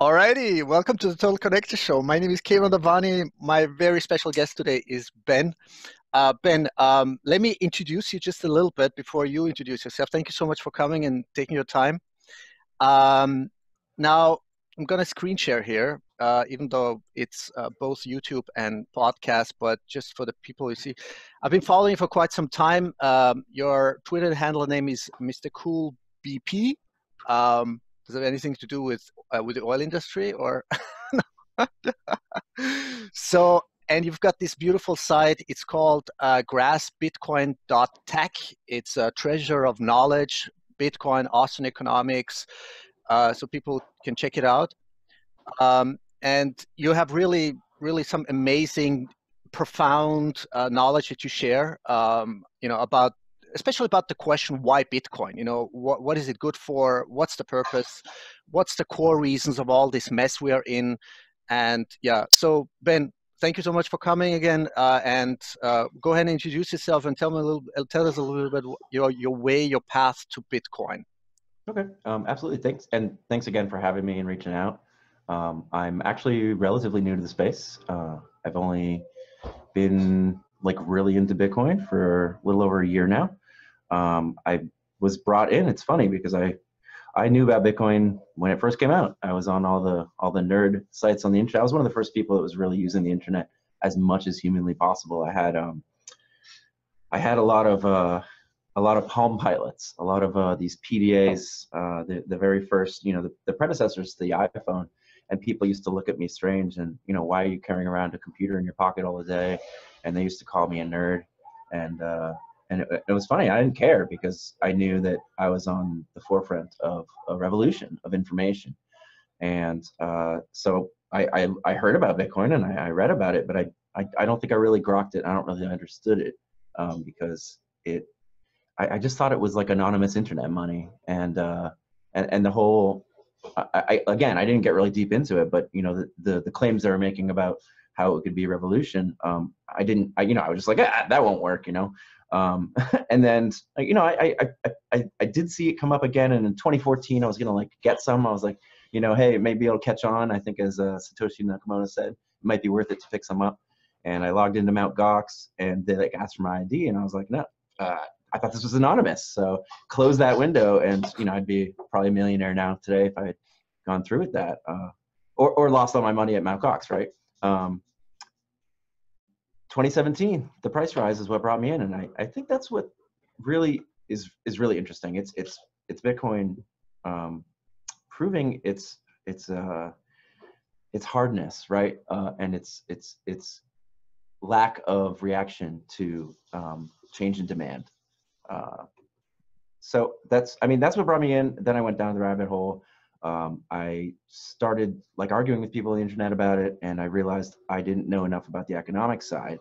Alrighty, welcome to the Total Connector Show. My name is Keyvan Davani. My very special guest today is Ben. Ben, let me introduce you just a little bit before you introduce yourself. Thank you so much for coming and taking your time. Now, I'm going to screen share here, even though it's both YouTube and podcast, but just for the people you see. I've been following you for quite some time. Your Twitter handle name is MrCoolBP. Does it have anything to do with the oil industry or? So, and you've got this beautiful site. It's called grassbitcoin.tech. It's a treasure of knowledge, Bitcoin, Austrian economics. So people can check it out. And you have really, really some amazing, profound knowledge that you share, you know, about, especially about the question, why Bitcoin? You know, what is it good for? What's the purpose? What's the core reasons of all this mess we are in? And yeah, so Ben, thank you so much for coming again. And go ahead and introduce yourself and tell us a little bit your way, your path to Bitcoin. Okay, absolutely. Thanks. And thanks again for having me and reaching out. I'm actually relatively new to the space. I've only been like really into Bitcoin for a little over a year now. I was brought in. It's funny because I knew about Bitcoin when it first came out. I was on all the nerd sites on the internet. I was one of the first people that was really using the internet as much as humanly possible. I had a lot of Palm Pilots, a lot of these PDAs, the very first, you know, the predecessors to the iPhone. And people used to look at me strange and, you know, why are you carrying around a computer in your pocket all the day? And they used to call me a nerd. And it was funny. I didn't care because I knew that I was on the forefront of a revolution of information. And so I heard about Bitcoin and I read about it, but I don't think I really grokked it. I don't really understood it because I just thought it was like anonymous internet money. And the whole, again, I didn't get really deep into it, but you know, the claims they were making about how it could be a revolution, I was just like, that won't work, you know. And then, you know, I did see it come up again, and in 2014, I was gonna like get some. I was like, you know, hey, maybe it'll catch on. I think as Satoshi Nakamoto said, it might be worth it to pick some up. And I logged into Mt. Gox, and they like asked for my ID, and I was like, no, I thought this was anonymous. So close that window, and you know, I'd be probably a millionaire now today if I had gone through with that, or lost all my money at Mt. Gox, right? 2017, the price rise is what brought me in, and I think that's what really is really interesting. It's Bitcoin proving its hardness, right? And its lack of reaction to change in demand. So that's what brought me in. Then I went down the rabbit hole. I started like arguing with people on the internet about it, and I realized I didn't know enough about the economic side,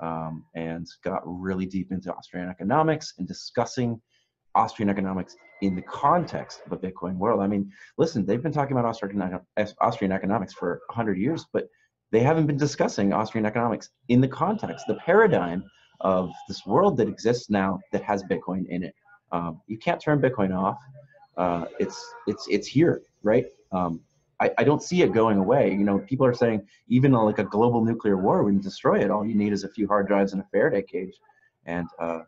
and got really deep into Austrian economics and discussing Austrian economics in the context of a Bitcoin world. I mean, listen, they've been talking about Austrian economics for 100 years, but they haven't been discussing Austrian economics in the context, the paradigm of this world that exists now that has Bitcoin in it. You can't turn Bitcoin off. It's here, right? I don't see it going away. You know, people are saying even like a global nuclear war, we can destroy it. All you need is a few hard drives and a Faraday cage, and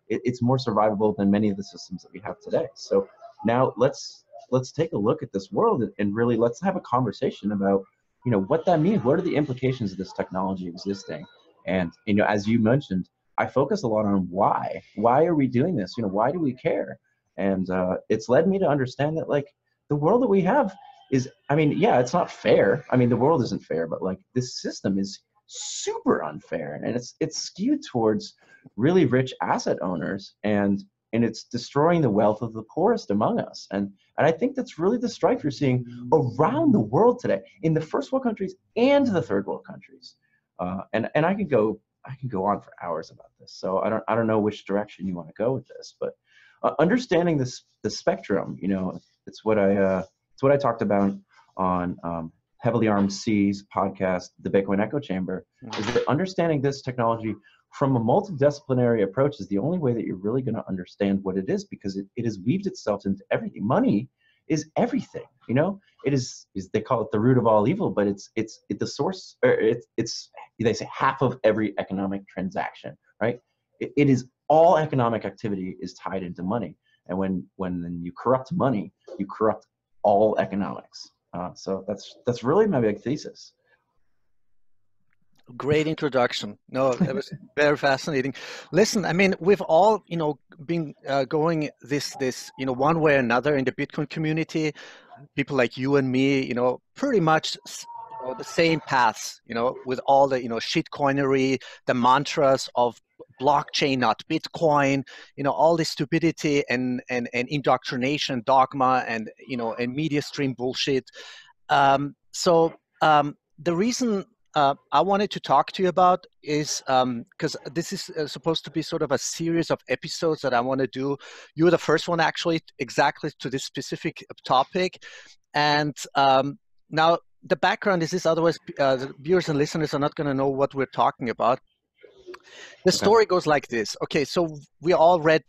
it's more survivable than many of the systems that we have today. So now let's take a look at this world and really let's have a conversation about, you know, what that means. What are the implications of this technology existing? And you know, as you mentioned, I focus a lot on why. Why are we doing this? You know, why do we care? And it's led me to understand that, like, the world that we have is, I mean, yeah, it's not fair. I mean, the world isn't fair, but like this system is super unfair, and it's skewed towards really rich asset owners, and it's destroying the wealth of the poorest among us. And I think that's really the strife you're seeing around the world today in the first world countries and the third world countries. And I can go on for hours about this. So I don't know which direction you want to go with this, but understanding this, the spectrum, you know, it's what I talked about on Heavily Armed Seas podcast, The Bitcoin Echo Chamber, is that understanding this technology from a multidisciplinary approach is the only way that you're really going to understand what it is, because it has weaved itself into everything. Money is everything. You know, it is they call it the root of all evil, but it's the source, or it's they say half of every economic transaction, right? It is all economic activity is tied into money, and when you corrupt money, you corrupt all economics. So that's really my big thesis. Great introduction. No, it was very fascinating. Listen, I mean, we've all, you know, been going this, you know, one way or another in the Bitcoin community. People like you and me, you know, pretty much the same paths, you know, with all the, you know, shitcoinery, the mantras of blockchain, not Bitcoin, you know, all this stupidity and indoctrination, dogma, and, you know, and media stream bullshit. The reason I wanted to talk to you about is because this is supposed to be sort of a series of episodes that I want to do. You were the first one, actually, exactly to this specific topic. And now the background is this, otherwise the viewers and listeners are not going to know what we're talking about. The story goes like this. Okay, so we all read,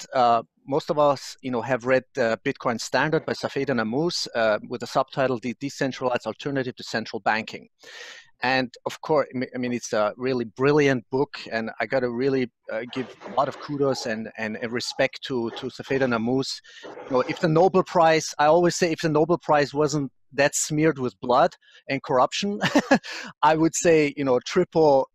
most of us, you know, have read The Bitcoin Standard by Saifedean Ammous with the subtitle, The Decentralized Alternative to Central Banking. And of course, I mean, it's a really brilliant book, and I got to really give a lot of kudos and respect to Saifedean Ammous. You know, if the Nobel Prize, I always say, if the Nobel Prize wasn't that smeared with blood and corruption, I would say, you know, a triple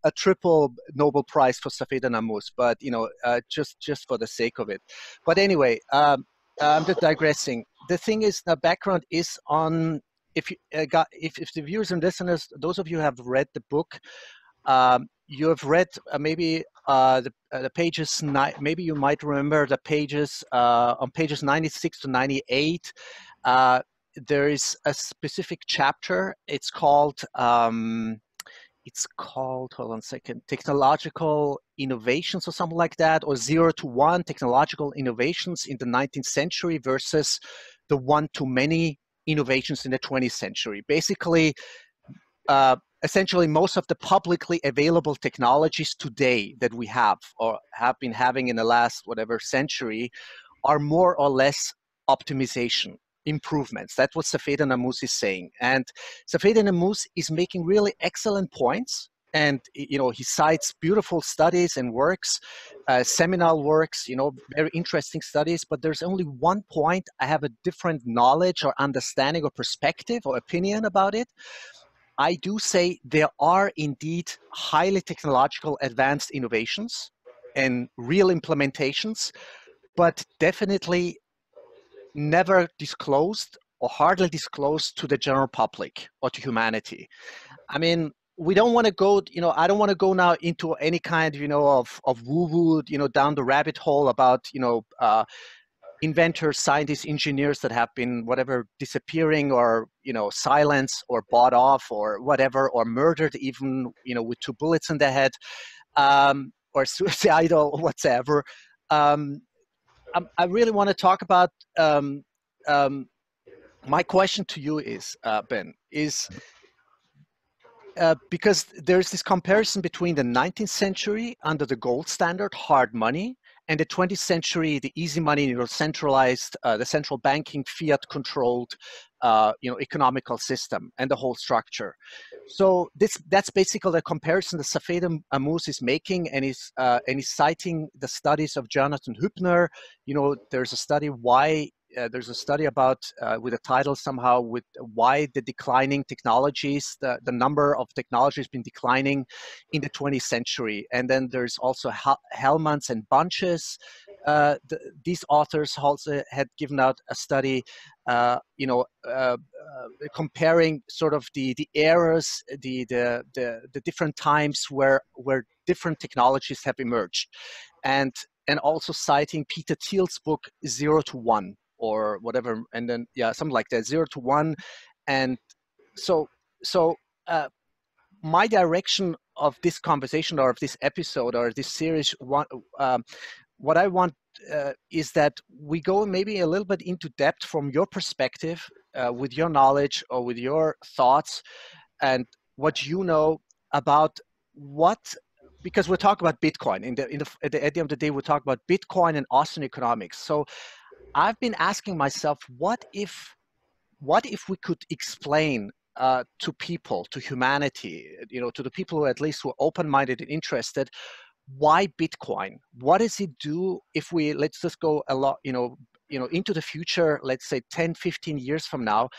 Nobel Prize for Saifedean Ammous. But you know, just for the sake of it. But anyway, I'm just digressing. The thing is, the background is on. If the viewers and listeners, those of you who have read the book, you have read maybe the pages, maybe you might remember the pages, on pages 96 to 98, there is a specific chapter. It's called, hold on a second, Technological Innovations or something like that, or 0 to 1, Technological Innovations in the 19th Century versus the One-to-Many Innovations in the 20th century. Basically, essentially, most of the publicly available technologies today that we have or have been having in the last whatever century are more or less optimization improvements. That's what Saifedean Ammous is saying, and Saifedean Ammous is making really excellent points. And you know, he cites beautiful studies and works, seminal works, you know, very interesting studies. But there's only one point I have a different knowledge or understanding or perspective or opinion about it. I do say there are indeed highly technological advanced innovations and real implementations, but definitely never disclosed or hardly disclosed to the general public or to humanity. I mean, we don't want to go, you know, I don't want to go now into any kind, you know, of woo-woo, you know, down the rabbit hole about, you know, inventors, scientists, engineers that have been whatever disappearing or, you know, silenced or bought off or whatever, or murdered even, you know, with two bullets in their head, or suicidal or whatsoever. I really want to talk about, my question to you is, Ben, is... because there's this comparison between the 19th century under the gold standard, hard money, and the 20th century, the easy money, you know, centralized, the central banking, fiat-controlled, you know, economical system and the whole structure. So that's basically the comparison that Saifedean Ammous is making, and he's citing the studies of Jonathan Hübner. You know, there's a study why. There's a study about, with a title somehow, with why the declining technologies, the number of technologies been declining in the 20th century. And then there's also Hellmans and Bunches. These authors also had given out a study, you know, comparing sort of the eras, the different times where different technologies have emerged. And also citing Peter Thiel's book, 0 to 1. Or whatever, and then, yeah, something like that, 0 to 1. And so my direction of this conversation or of this episode or this series, what I want is that we go maybe a little bit into depth from your perspective, with your knowledge or with your thoughts and what you know about what, because we'll talk about Bitcoin. At the end of the day, we'll talk about Bitcoin and Austrian economics. So I've been asking myself, what if what if we could explain to people, to humanity, you know, to the people who at least were open-minded and interested, why Bitcoin? What does it do if we, let's just go a lot, you know, into the future, let's say 10, 15 years from now,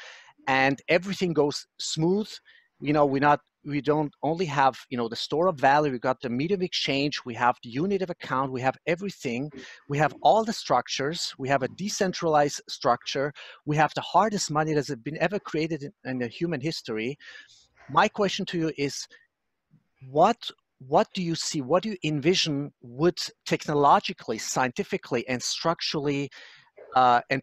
and everything goes smooth, you know, we don't only have, you know, the store of value, we've got the medium of exchange, we have the unit of account, we have everything, we have all the structures, we have a decentralized structure, we have the hardest money that's been ever created in the human history. My question to you is, what do you see, what do you envision would technologically, scientifically, and structurally, and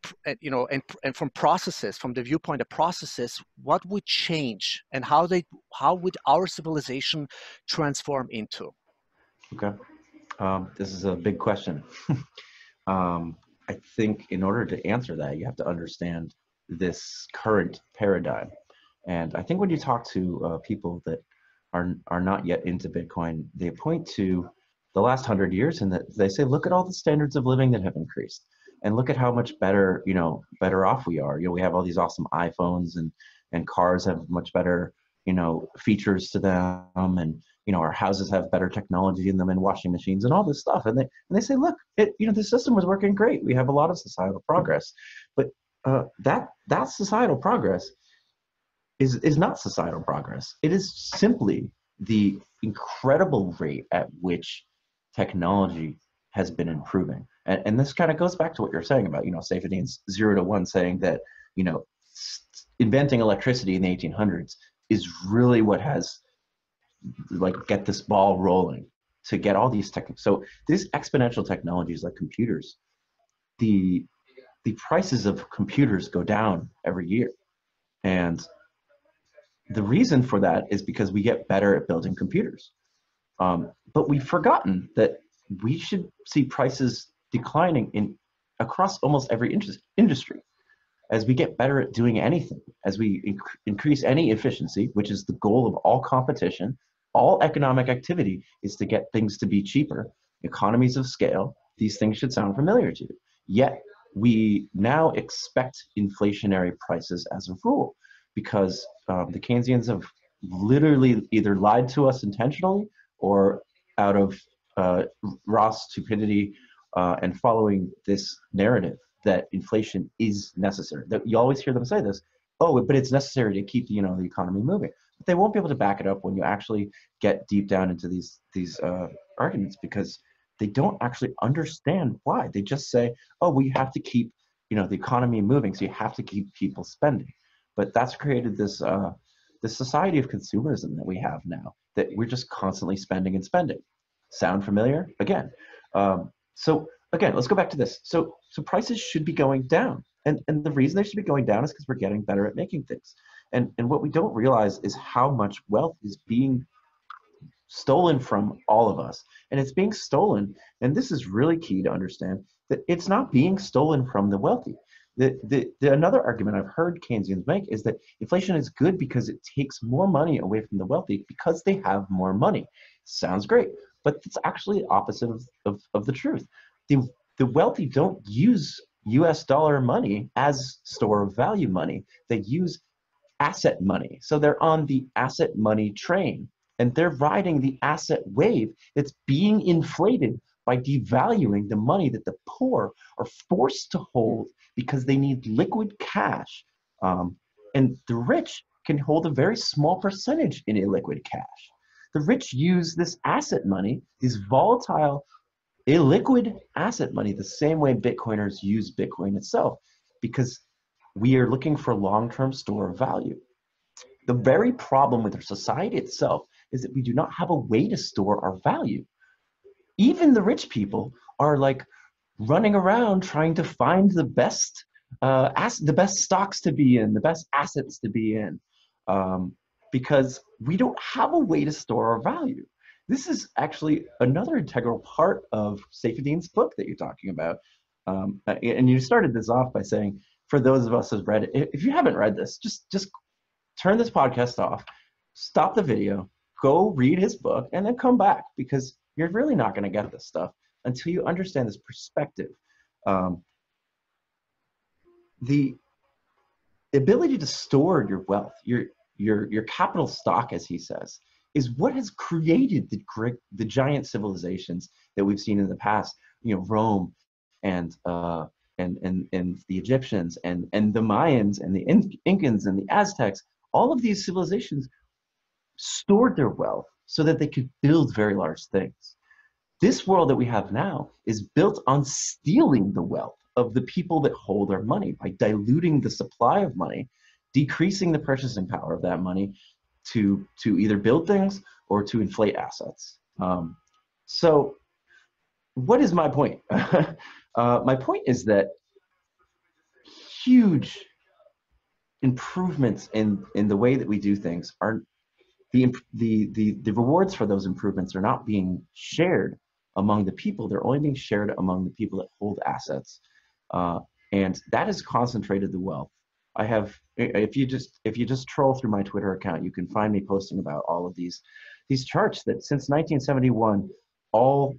from processes, from the viewpoint of processes, what would change, and how would our civilization transform into? Okay, this is a big question. I think in order to answer that, you have to understand this current paradigm. And I think when you talk to people that are not yet into Bitcoin, they point to the last 100 years, and they say, look at all the standards of living that have increased. And look at how much better, you know, better off we are. You know, we have all these awesome iPhones, and cars have much better, you know, features to them, and, you know, our houses have better technology in them, and washing machines and all this stuff. And they say, look, you know, the system was working great. We have a lot of societal progress, but that societal progress is not societal progress. It is simply the incredible rate at which technology has been improving. And this kind of goes back to what you're saying about, you know, Saifedean's 0 to 1, saying that, you know, inventing electricity in the 1800s is really what has, like, get this ball rolling to get all these tech. So these exponential technologies like computers, the prices of computers go down every year. And the reason for that is because we get better at building computers. But we've forgotten that we should see prices declining across almost every industry, as we get better at doing anything, as we increase any efficiency, which is the goal of all competition. All economic activity is to get things to be cheaper. Economies of scale, these things should sound familiar to you. Yet we now expect inflationary prices as a rule, because the Keynesians have literally either lied to us intentionally, or out of raw stupidity, and following this narrative that inflation is necessary. That you always hear them say this, oh, but it's necessary to keep, you know, the economy moving. But they won't be able to back it up when you actually get deep down into these arguments, because they don't actually understand why. They just say, oh, we have to keep, you know, the economy moving, so you have to keep people spending. But that's created this this society of consumerism that we have now, that we're just constantly spending and spending. Sound familiar? Again. So again, let's go back to this. So prices should be going down. And the reason they should be going down is because we're getting better at making things. And what we don't realize is how much wealth is being stolen from all of us. And it's being stolen, and this is really key to understand, that it's not being stolen from the wealthy. Another argument I've heard Keynesians make is that inflation is good because it takes more money away from the wealthy because they have more money. Sounds great. But it's actually opposite of the truth. The wealthy don't use US dollar money as store of value money. They use asset money. So they're on the asset money train, and they're riding the asset wave that's being inflated by devaluing the money that the poor are forced to hold because they need liquid cash. And the rich can hold a very small percentage in illiquid cash. The rich use this asset money, these volatile, illiquid asset money, the same way Bitcoiners use Bitcoin itself, because we are looking for long-term store of value. The very problem with our society itself is that we do not have a way to store our value. Even the rich people are, like, running around trying to find the best stocks to be in, the best assets to be in. Because we don't have a way to store our value. This is actually another integral part of Saifedean's book that you're talking about. And you started this off by saying, for those of us who have read it, if you haven't read this, just turn this podcast off, stop the video, go read his book, and then come back, because you're really not going to get this stuff until you understand this perspective. the ability to store your wealth, your capital stock, as he says, is what has created the giant civilizations that we've seen in the past. You know, Rome and the Egyptians and the Mayans and the Incans and the Aztecs. All of these civilizations stored their wealth so that they could build very large things. This world that we have now is built on stealing the wealth of the people that hold our money by diluting the supply of money, decreasing the purchasing power of that money to either build things or to inflate assets. So what is my point? My point is that huge improvements in the way that we do things are the rewards for those improvements are not being shared among the people. They're only being shared among the people that hold assets, and that has concentrated the wealth. I have, if you just troll through my Twitter account, you can find me posting about all of these charts that since 1971, all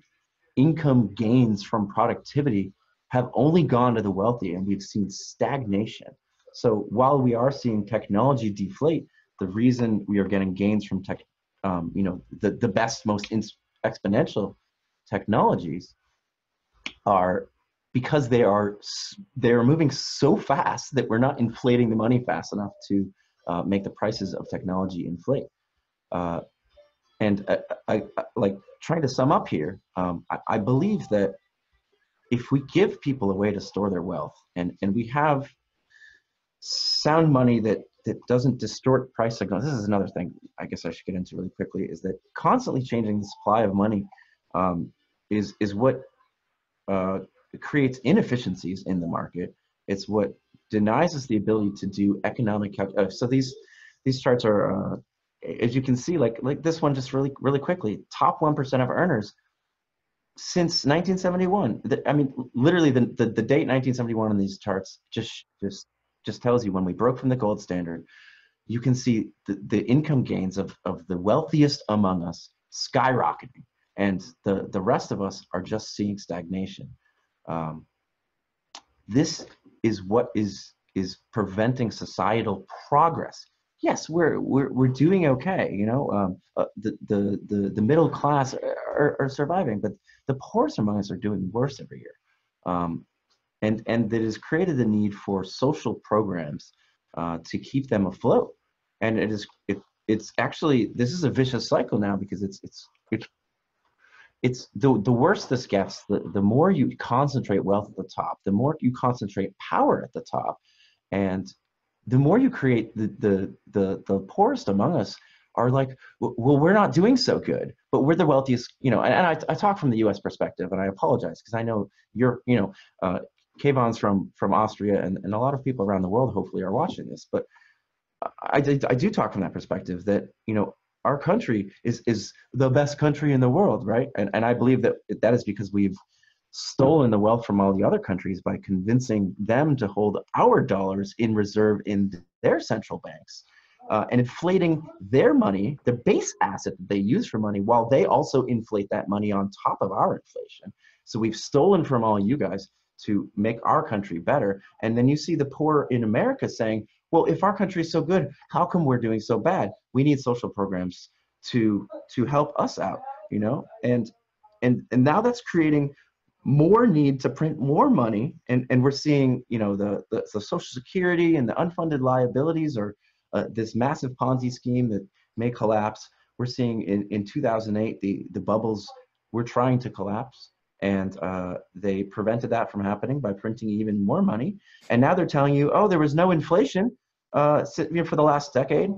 income gains from productivity have only gone to the wealthy, and we've seen stagnation. So while we are seeing technology deflate, the reason we are getting gains from tech, you know, the best, most exponential technologies are because they are moving so fast that we're not inflating the money fast enough to make the prices of technology inflate. And like trying to sum up here, I believe that if we give people a way to store their wealth and we have sound money that doesn't distort price signals. This is another thing I guess I should get into really quickly, is that constantly changing the supply of money is what creates inefficiencies in the market. It's what denies us the ability to do economic calculations. So these charts are, as you can see, like this one just really quickly, top 1% of earners since 1971. I mean, literally the date 1971 on these charts just tells you when we broke from the gold standard, you can see the income gains of the wealthiest among us skyrocketing, and the rest of us are just seeing stagnation. This is what is preventing societal progress. Yes, we're doing okay, you know. The middle class are surviving, but the poorest among us are doing worse every year. And that has created the need for social programs to keep them afloat. And it's actually, this is a vicious cycle now, because it's the worse this gets, the more you concentrate wealth at the top, the more you concentrate power at the top, and the more you create the poorest among us are like, well, we're not doing so good, but we're the wealthiest, you know. And I talk from the U.S. perspective, and I apologize because I know you're, you know. Keyvan's from Austria, and a lot of people around the world hopefully are watching this, but I do talk from that perspective that, you know, our country is the best country in the world, right? And I believe that is because we've stolen the wealth from all the other countries by convincing them to hold our dollars in reserve in their central banks and inflating their money, the base asset that they use for money, while they also inflate that money on top of our inflation. So we've stolen from all you guys to make our country better. And then you see the poor in America saying, well, if our country is so good, how come we're doing so bad? We need social programs to help us out, you know? And now that's creating more need to print more money. And we're seeing, you know, the Social Security and the unfunded liabilities, or this massive Ponzi scheme that may collapse. We're seeing in 2008, the bubbles were trying to collapse. And they prevented that from happening by printing even more money. And now they're telling you, oh, there was no inflation for the last decade,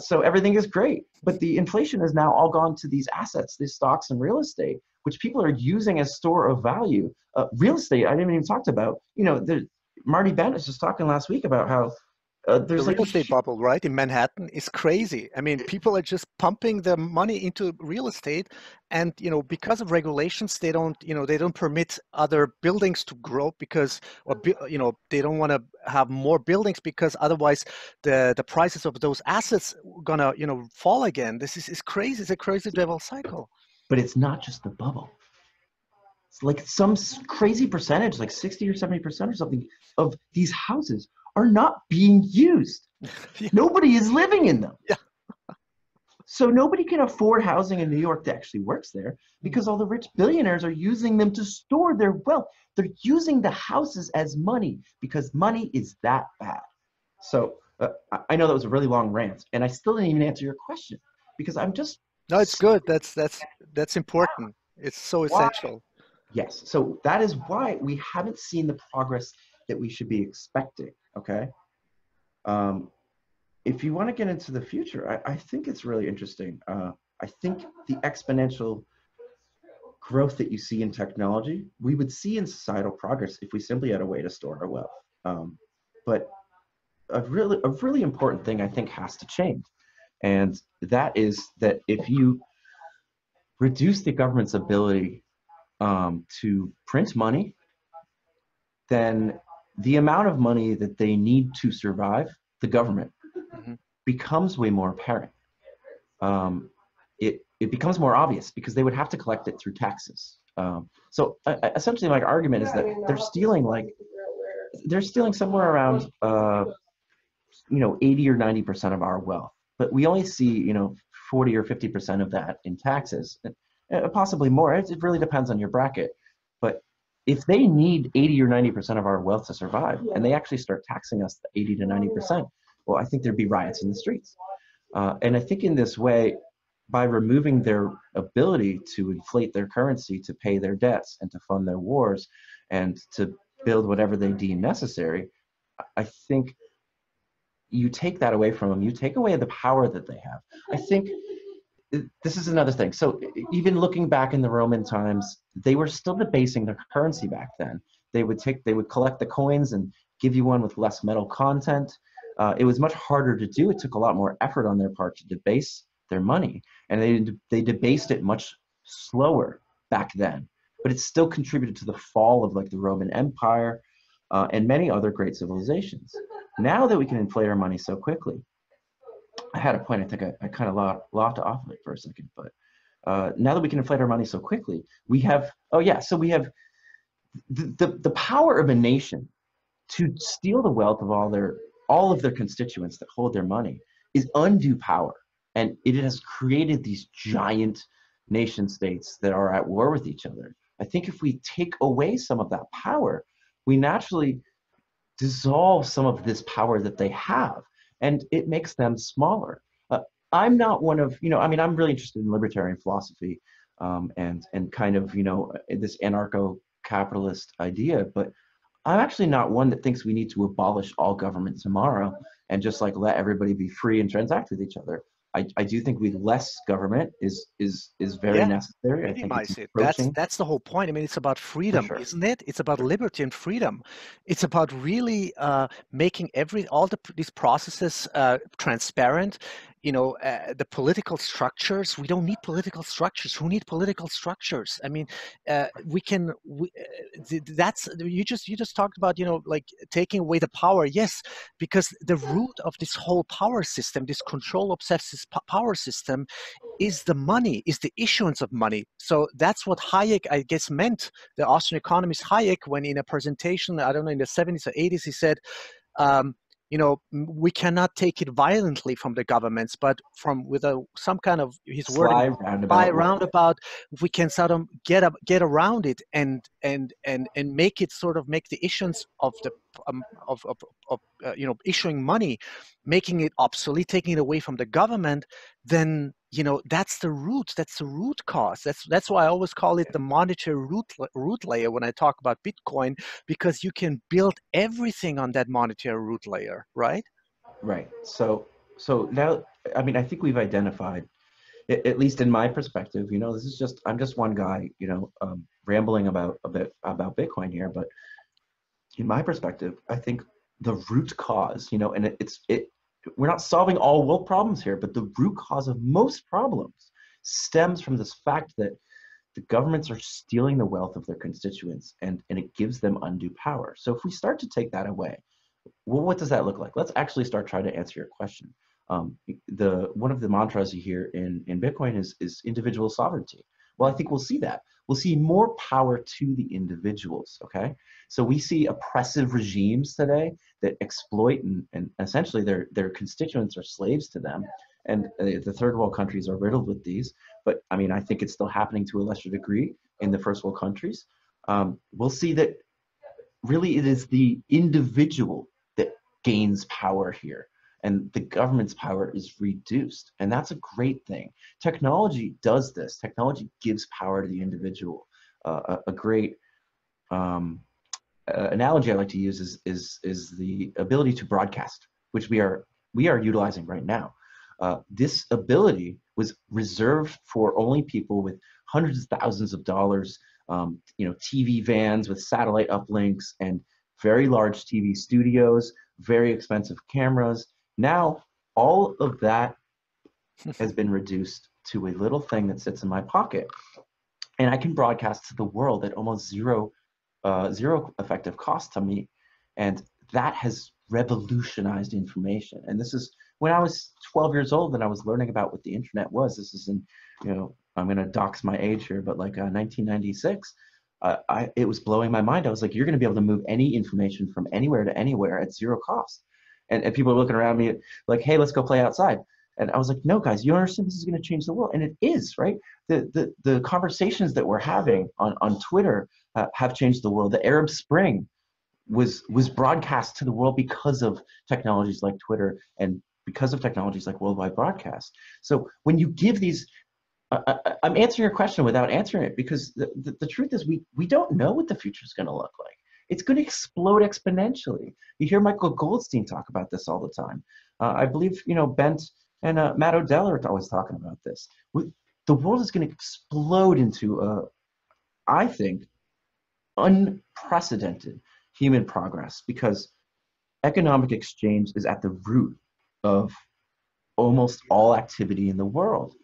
so everything is great. But the inflation has now all gone to these assets, these stocks and real estate, which people are using as store of value. Real estate, I didn't even talk about. You know, Marty Bennett was just talking last week about how there's the real estate bubble, right, in Manhattan is crazy. I mean, people are just pumping their money into real estate, and, you know, because of regulations, they don't, you know, they don't permit other buildings to grow because, or, you know, they don't want to have more buildings because otherwise the prices of those assets gonna, you know, fall again. This is crazy. It's a crazy devil cycle. But it's not just the bubble. It's like some crazy percentage, like 60 or 70% or something, of these houses are not being used. Yeah. Nobody is living in them. Yeah. So nobody can afford housing in New York that actually works there, because all the rich billionaires are using them to store their wealth. They're using the houses as money because money is that bad. So I know that was a really long rant, and I still didn't even answer your question because I'm just... No, it's good. That's important. It's so essential. Yes. So that is why we haven't seen the progress that we should be expecting. Okay. If you want to get into the future, I think it's really interesting. I think the exponential growth that you see in technology, we would see in societal progress if we simply had a way to store our wealth. But a really important thing I think has to change. And that is that if you reduce the government's ability to print money, then the amount of money that they need to survive, the government, becomes way more apparent. It becomes more obvious because they would have to collect it through taxes. So essentially my argument is that they're stealing somewhere around, you know, 80 or 90% of our wealth, but we only see, you know, 40 or 50% of that in taxes, and possibly more. It really depends on your bracket. But if they need 80 or 90% of our wealth to survive, and they actually start taxing us 80 to 90%, well, I think there'd be riots in the streets. And I think in this way, by removing their ability to inflate their currency to pay their debts and to fund their wars and to build whatever they deem necessary, I think you take that away from them. You take away the power that they have. I think this is another thing. So even looking back in the Roman times, they were still debasing their currency back then. They would collect the coins and give you one with less metal content. It was much harder to do. It took a lot more effort on their part to debase their money, and they debased it much slower back then. But it still contributed to the fall of like the Roman Empire and many other great civilizations. Now that we can inflate our money so quickly, I had a point. I think I kind of lopped off of it for a second. But now that we can inflate our money so quickly, we have the power of a nation to steal the wealth of all of their constituents that hold their money is undue power. And it has created these giant nation states that are at war with each other. I think if we take away some of that power, we naturally dissolve some of this power that they have, and it makes them smaller. I'm not one of, you know, I mean, I'm really interested in libertarian philosophy and kind of, you know, this anarcho-capitalist idea, but I'm actually not one that thinks we need to abolish all government tomorrow and just like let everybody be free and transact with each other. I do think with less government is very necessary. Minimize it. That's the whole point. I mean, it's about freedom, isn't it? It's about liberty and freedom. It's about really making all these processes transparent. You know, the political structures. We don't need political structures. Who need political structures? I mean, we can. You just talked about, you know, like taking away the power. Yes, because the root of this whole power system, this control obsessive power system, is the money, is the issuance of money. So that's what Hayek, I guess, meant. The Austrian economist Hayek, when in a presentation, I don't know, in the 70s or 80s, he said, you know, we cannot take it violently from the governments, but from some kind of his word by roundabout, we can sort of get around it and make it sort of make the issuance of the you know, issuing money, making it obsolete, taking it away from the government. Then, you know, that's the root. That's the root cause. That's why I always call it the monetary root layer when I talk about Bitcoin, because you can build everything on that monetary root layer, right? Right. So now, I mean, I think we've identified, at least in my perspective, you know, this is just, I'm just one guy, you know, rambling about a bit about Bitcoin here, but in my perspective, I think the root cause, you know, and we're not solving all world problems here, but the root cause of most problems stems from this fact that the governments are stealing the wealth of their constituents, and it gives them undue power. So if we start to take that away, well, what does that look like? Let's actually start trying to answer your question. One of the mantras you hear in Bitcoin is individual sovereignty. Well, I think we'll see that. we'll see more power to the individuals, okay? So we see oppressive regimes today that exploit and essentially their constituents are slaves to them. And the third world countries are riddled with these, but I mean, I think it's still happening to a lesser degree in the first world countries. We'll see that really it is the individual that gains power here, and the government's power is reduced. And that's a great thing. Technology does this. Technology gives power to the individual. A great analogy I like to use is the ability to broadcast, which we are utilizing right now. This ability was reserved for only people with hundreds of thousands of dollars, you know, TV vans with satellite uplinks and very large TV studios, very expensive cameras. Now, all of that has been reduced to a little thing that sits in my pocket, and I can broadcast to the world at almost zero effective cost to me, and that has revolutionized information. And this is when I was 12 years old and I was learning about what the internet was. This is in, you know, I'm going to dox my age here, but like 1996, it was blowing my mind. I was like, you're going to be able to move any information from anywhere to anywhere at zero cost. And people are looking around me like, hey, let's go play outside. And I was like, no, guys, you understand this is going to change the world. And it is, right? The conversations that we're having on Twitter have changed the world. The Arab Spring was broadcast to the world because of technologies like Twitter and because of technologies like worldwide broadcast. So when you give these, I'm answering your question without answering it, because the truth is we don't know what the future is going to look like. It's going to explode exponentially. You hear Michael Goldstein talk about this all the time. I believe, you know, Ben and Matt O'Dell are always talking about this. The world is going to explode into, I think, unprecedented human progress, because economic exchange is at the root of almost all activity in the world.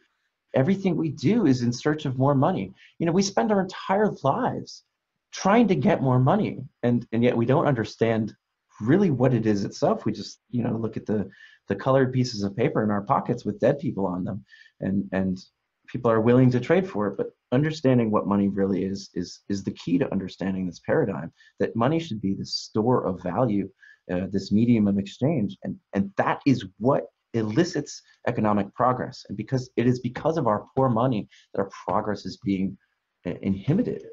Everything we do is in search of more money. You know, we spend our entire lives trying to get more money, and yet we don't understand really what it is itself. We just, you know, look at the colored pieces of paper in our pockets with dead people on them, and people are willing to trade for it. But understanding what money really is the key to understanding this paradigm, that money should be the store of value, this medium of exchange, and that is what elicits economic progress. And because it is because of our poor money that our progress is being inhibited.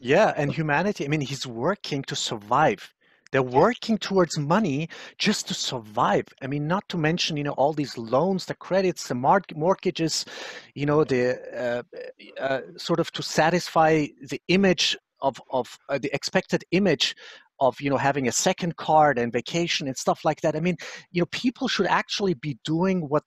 Yeah, and humanity, I mean, he's working to survive. They're working towards money just to survive. I mean, not to mention, you know, all these loans, the credits, the mortgages, you know, the sort of to satisfy the image of the expected image of, you know, having a second card and vacation and stuff like that. I mean, you know, people should actually be doing what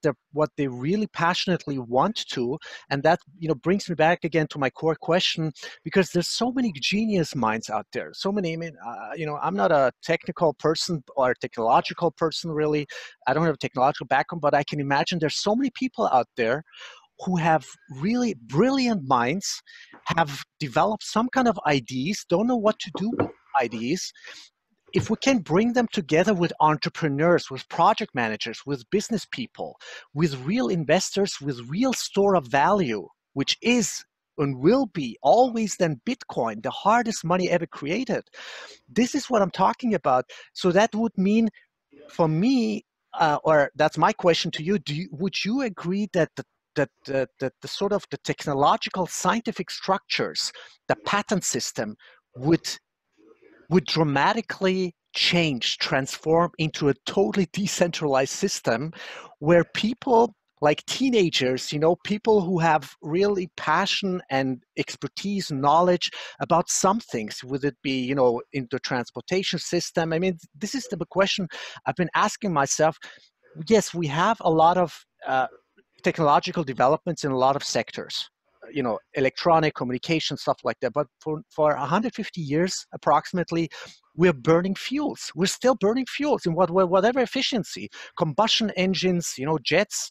they really passionately want to. And that, you know, brings me back again to my core question, because there's so many genius minds out there. So many, I mean, you know, I'm not a technical person or a technological person, really. I don't have a technological background, but I can imagine there's so many people out there who have really brilliant minds, have developed some kind of ideas, don't know what to do with ideas. If we can bring them together with entrepreneurs, with project managers, with business people, with real investors, with real store of value, which is and will be always then Bitcoin, the hardest money ever created. This is what I'm talking about. So that would mean for me, or that's my question to you, would you agree that the sort of the technological scientific structures, the patent system would dramatically change, transform into a totally decentralized system where people like teenagers, you know, people who have really passion and expertise, knowledge about some things, would it be, you know, in the transportation system? I mean, this is the question I've been asking myself. Yes, we have a lot of technological developments in a lot of sectors, you know, electronic communication, stuff like that. But for 150 years, approximately, we're burning fuels. We're still burning fuels in whatever efficiency, combustion engines, you know, jets,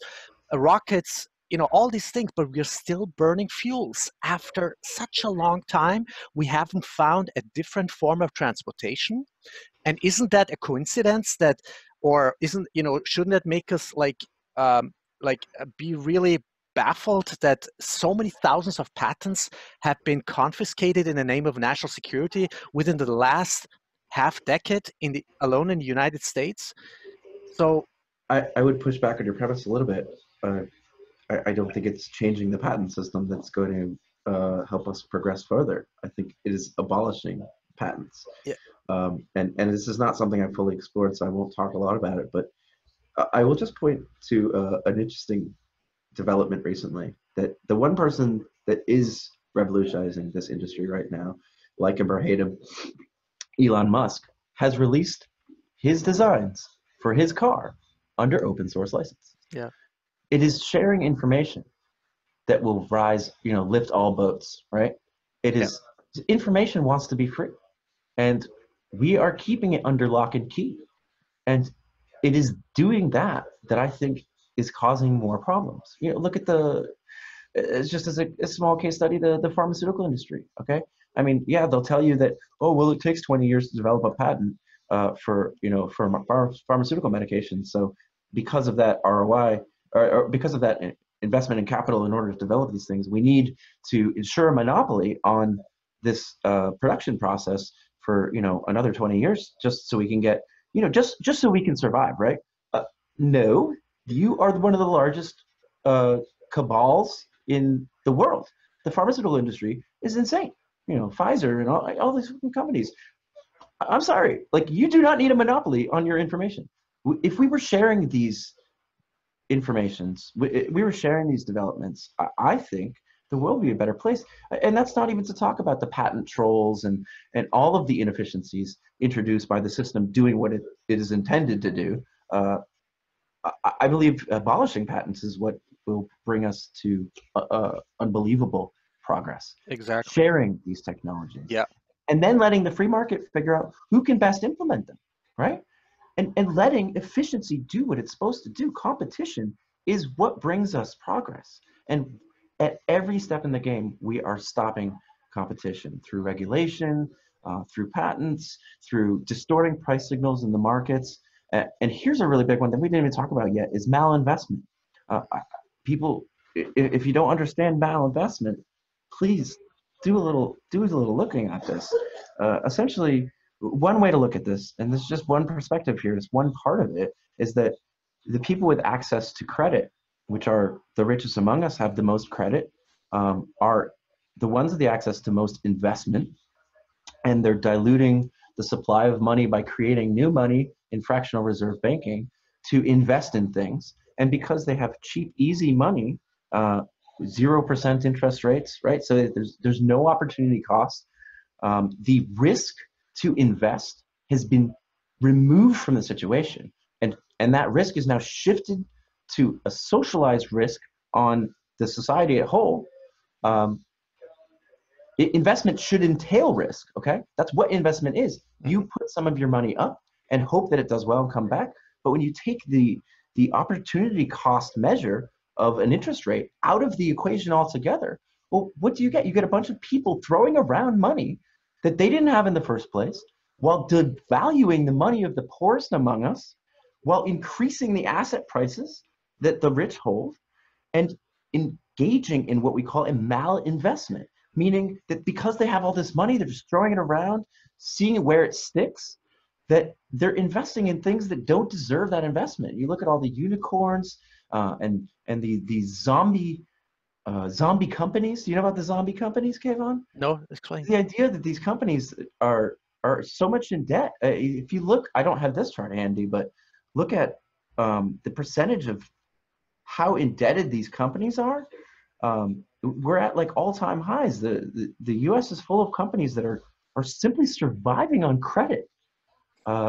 rockets, you know, all these things, but we're still burning fuels. After such a long time, we haven't found a different form of transportation. And isn't that a coincidence that, or isn't, you know, shouldn't that make us like be really baffled that so many thousands of patents have been confiscated in the name of national security within the last half decade in the, alone in the United States. So I would push back on your premise a little bit. I don't think it's changing the patent system that's going to help us progress further. I think it is abolishing patents. Yeah. And this is not something I fully explored, so I won't talk a lot about it, but I will just point to an interesting development recently, that the one person that is revolutionizing this industry right now, like him or hate him, Elon Musk, has released his designs for his car under open source license. Yeah. It is sharing information that will rise, you know, lift all boats, right? It is, yeah. Information wants to be free, and we are keeping it under lock and key. And it is doing that that I think is causing more problems. You know, look at the, it's just as a small case study, the pharmaceutical industry, okay? I mean, yeah, they'll tell you that, oh, well, it takes 20 years to develop a patent for, you know, for pharmaceutical medications. So because of that ROI, or because of that investment in capital in order to develop these things, we need to ensure a monopoly on this production process for, you know, another 20 years, just so we can get, you know, just so we can survive, right? No, you are one of the largest cabals in the world. The pharmaceutical industry is insane. You know, Pfizer and all these companies. I'm sorry, like, you do not need a monopoly on your information. If we were sharing these informations, we were sharing these developments, I think the world would be a better place. And that's not even to talk about the patent trolls and all of the inefficiencies introduced by the system doing what it is intended to do. I believe abolishing patents is what will bring us to unbelievable progress. Exactly. Sharing these technologies. Yeah. And then letting the free market figure out who can best implement them, right? And letting efficiency do what it's supposed to do. Competition is what brings us progress. And at every step in the game, we are stopping competition through regulation, through patents, through distorting price signals in the markets. And here's a really big one that we didn't even talk about yet, is malinvestment. People, if you don't understand malinvestment, please do a little looking at this. Essentially, one way to look at this, and this is just one perspective here, is one part of it, is that the people with access to credit, which are the richest among us, have the most credit, are the ones with the access to most investment, and they're diluting the supply of money by creating new money in fractional reserve banking to invest in things. And because they have cheap, easy money, 0% interest rates, right? So there's no opportunity cost. The risk to invest has been removed from the situation. And that risk is now shifted to a socialized risk on the society at whole. Investment should entail risk, okay? That's what investment is. You put some of your money up and hope that it does well and come back. But when you take the opportunity cost measure of an interest rate out of the equation altogether, well, what do you get? You get a bunch of people throwing around money that they didn't have in the first place, while devaluing the money of the poorest among us, while increasing the asset prices that the rich hold, and engaging in what we call a malinvestment, meaning that because they have all this money, they're just throwing it around, seeing where it sticks, that they're investing in things that don't deserve that investment. You look at all the unicorns and the zombie companies. You know about the zombie companies, Keyvan? No, explain. The idea that these companies are so much in debt. If you look, I don't have this chart handy, but look at the percentage of how indebted these companies are. We're at like all-time highs. The U.S. is full of companies that are simply surviving on credit.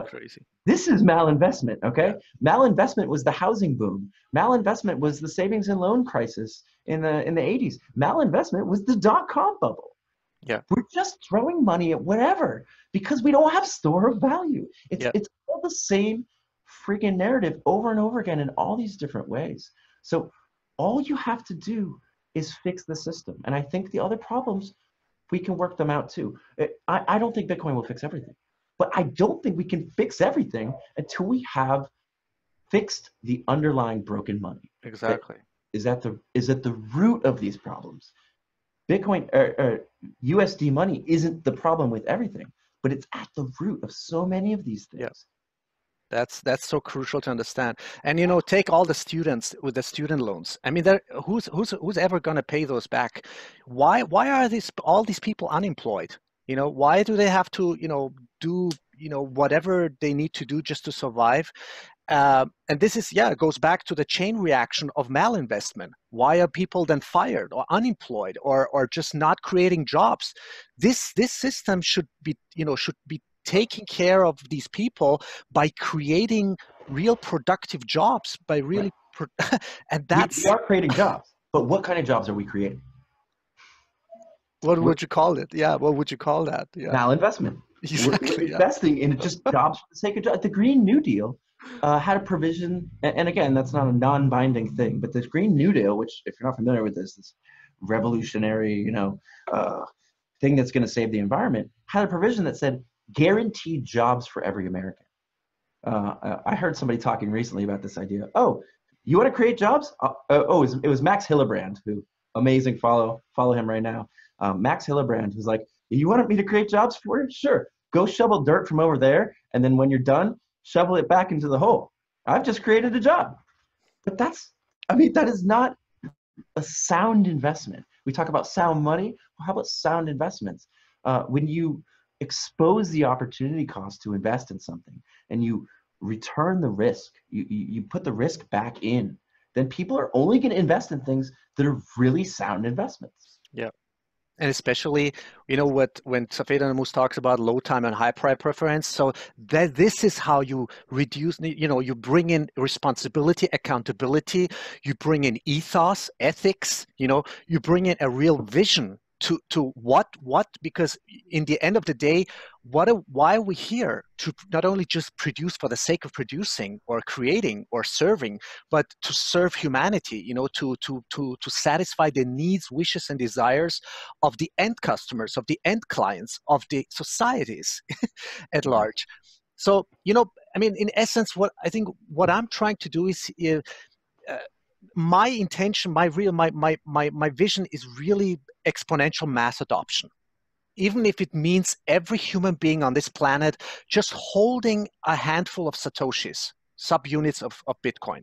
Crazy. This is malinvestment, okay? Malinvestment was the housing boom. Malinvestment was the savings and loan crisis in the 80s. Malinvestment was the dot-com bubble. Yeah. We're just throwing money at whatever because we don't have store of value. It's all the same freaking narrative over and over again in all these different ways. So all you have to do is fix the system. And I think the other problems, we can work them out too. I don't think Bitcoin will fix everything. But I don't think we can fix everything until we have fixed the underlying broken money. Exactly. is at the root of these problems. Bitcoin or USD money isn't the problem with everything, but it's at the root of so many of these things. Yes. That's so crucial to understand. And you know, take all the students with the student loans. I mean, who's ever going to pay those back? Why are all these people unemployed? You know, why do they have to, you know, do, you know, whatever they need to do just to survive? And this is, yeah, it goes back to the chain reaction of malinvestment. Why are people then fired or unemployed or just not creating jobs? This system should be, you know, should be taking care of these people by creating real productive jobs, by really, right. And that's... We are creating jobs, but what kind of jobs are we creating? What would you call it? Yeah, what would you call that? Yeah. Malinvestment. Exactly, we're investing in just jobs for the sake of jobs. The Green New Deal had a provision, and again, that's not a non-binding thing, but the Green New Deal, which, if you're not familiar with this revolutionary, you know, thing that's going to save the environment, had a provision that said, guaranteed jobs for every American. I heard somebody talking recently about this idea. Oh, you want to create jobs? It was Max Hillebrand, who, amazing follow him right now. Max Hillebrand was like, you wanted me to create jobs for you? Sure, go shovel dirt from over there, and then when you're done, shovel it back into the hole. I've just created a job. But that's, I mean, that is not a sound investment. We talk about sound money. Well, how about sound investments? When you expose the opportunity cost to invest in something and you return the risk, you put the risk back in, then people are only going to invest in things that are really sound investments. Yeah. And especially, you know, when Saifedean Ammous talks about low time and high price preference, so that this is how you reduce, you know, you bring in responsibility, accountability, you bring in ethos, ethics, you know, you bring in a real vision to what, because in the end of the day, why are we here? To not only just produce for the sake of producing or creating or serving, but to serve humanity, you know, to satisfy the needs, wishes, and desires of the end customers, of the end clients, of the societies at large. So, you know, I mean, in essence, what I'm trying to do is, my intention, my vision is really exponential mass adoption. Even if it means every human being on this planet just holding a handful of Satoshis, subunits of Bitcoin.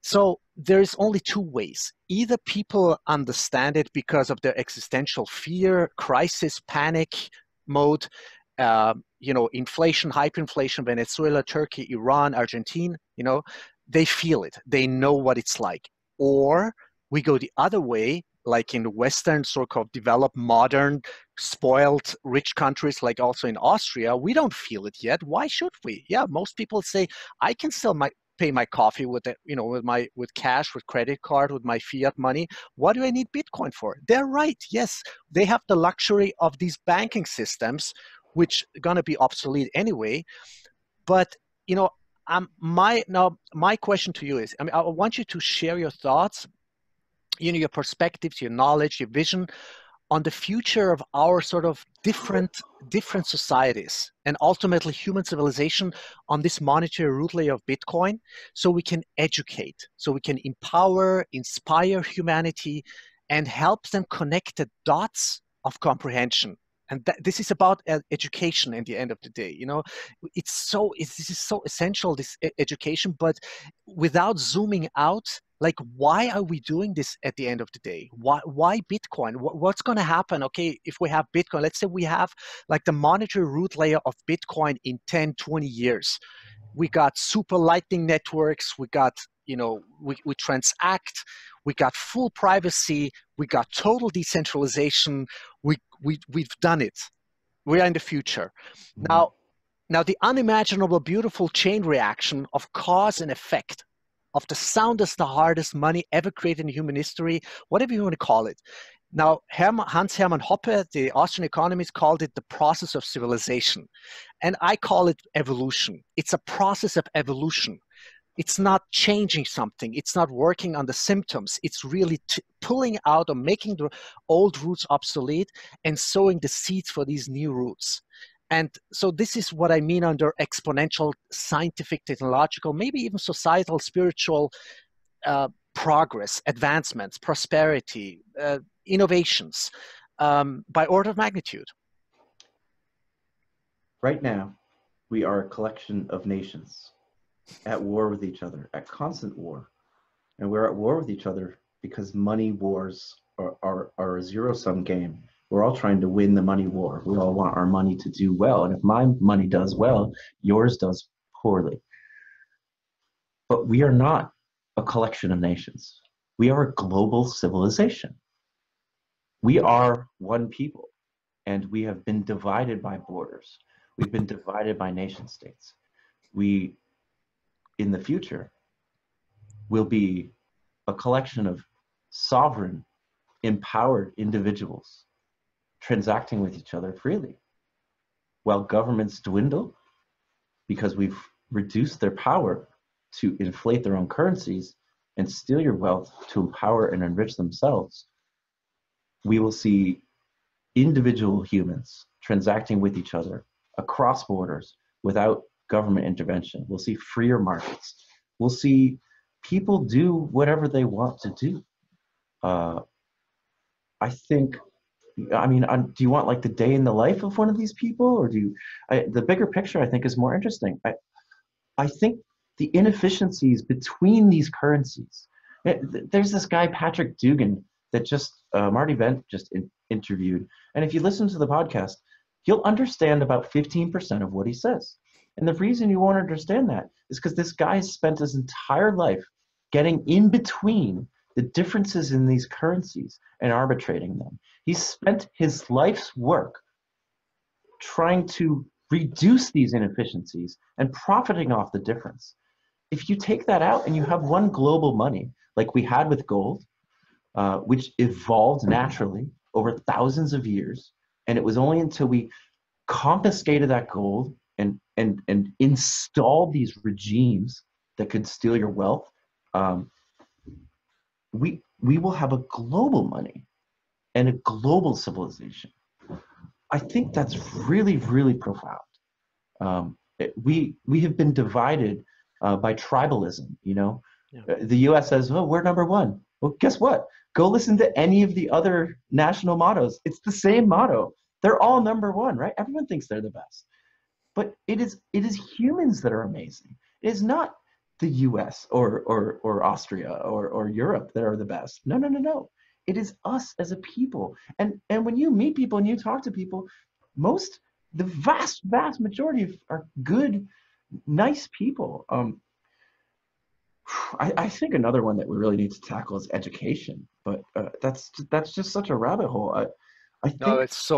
So there is only two ways. Either people understand it because of their existential fear, crisis, panic mode, you know, inflation, hyperinflation, Venezuela, Turkey, Iran, Argentina, you know, they feel it, they know what it's like. Or we go the other way, like in the Western so-called developed, modern, spoiled, rich countries, like also in Austria, we don't feel it yet. Why should we? Yeah, most people say, I can still pay my coffee with, you know, with cash, with credit card, with my fiat money. What do I need Bitcoin for? They're right, yes. They have the luxury of these banking systems, which are gonna be obsolete anyway. But, you know, my question to you is, I mean, I want you to share your thoughts, you know, your perspectives, your knowledge, your vision on the future of our sort of different societies and ultimately human civilization on this monetary root layer of Bitcoin, so we can educate, so we can empower, inspire humanity and help them connect the dots of comprehension. And this is about education at the end of the day, you know, this is so essential, this education, but without zooming out, like, why are we doing this at the end of the day? Why Bitcoin? What's going to happen? Okay, if we have Bitcoin, let's say we have like the monetary root layer of Bitcoin in 10, 20 years. We got super lightning networks. We got, you know, we transact. We got full privacy. We got total decentralization. We've done it. We are in the future. Mm-hmm. Now the unimaginable, beautiful chain reaction of cause and effect, of the soundest, the hardest money ever created in human history, whatever you want to call it. Now, Hans-Hermann Hoppe, the Austrian economist, called it the process of civilization. And I call it evolution. It's a process of evolution. It's not changing something. It's not working on the symptoms. It's really pulling out or making the old roots obsolete and sowing the seeds for these new roots. And so this is what I mean under exponential scientific, technological, maybe even societal, spiritual progress, advancements, prosperity, innovations by order of magnitude? Right now, we are a collection of nations at war with each other, at constant war. And we're at war with each other because money wars are a zero-sum game. We're all trying to win the money war. We all want our money to do well. And if my money does well, yours does poorly. But we are not a collection of nations. We are a global civilization. We are one people, and we have been divided by borders. We've been divided by nation states. We, in the future, will be a collection of sovereign, empowered individuals transacting with each other freely, while governments dwindle because we've reduced their power to inflate their own currencies and steal your wealth to empower and enrich themselves. We will see individual humans transacting with each other across borders without government intervention. We'll see freer markets. We'll see people do whatever they want to do. Do you want like the day in the life of one of these people, or do you, the bigger picture I think is more interesting. I think the inefficiencies between these currencies. There's this guy, Patrick Dugan, that Marty Bennett just interviewed. And if you listen to the podcast, you'll understand about 15% of what he says. And the reason you won't understand that is because this guy has spent his entire life getting in between the differences in these currencies and arbitrating them. He's spent his life's work trying to reduce these inefficiencies and profiting off the difference. If you take that out and you have one global money, like we had with gold, which evolved naturally over thousands of years, and it was only until we confiscated that gold and installed these regimes that could steal your wealth, we will have a global money and a global civilization. I think that's really, really profound. We have been divided by tribalism, you know? Yeah. The US says, oh, we're number one. Well, guess what? Go listen to any of the other national mottos. It's the same motto. They're all number one, right? Everyone thinks they're the best. But it is humans that are amazing. It is not the US or Austria or Europe that are the best. No, no, no, no. It is us as a people. And when you meet people and you talk to people, the vast, vast majority are good, nice people. I think another one that we really need to tackle is education, but that's just such a rabbit hole. No, it's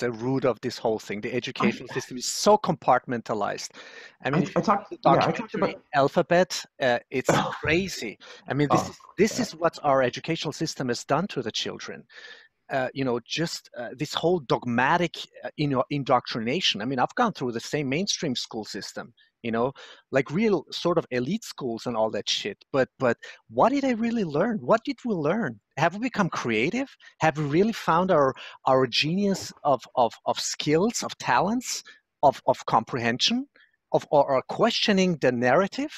the root of this whole thing. The education system is so compartmentalized. I mean, I talked about Alphabet. It's crazy. I mean, this is what our educational system has done to the children. This whole dogmatic, indoctrination. I mean, I've gone through the same mainstream school system, you know, like real sort of elite schools and all that shit. But what did I really learn? What did we learn? Have we become creative? Have we really found our genius of skills, of talents, of comprehension, or questioning the narrative?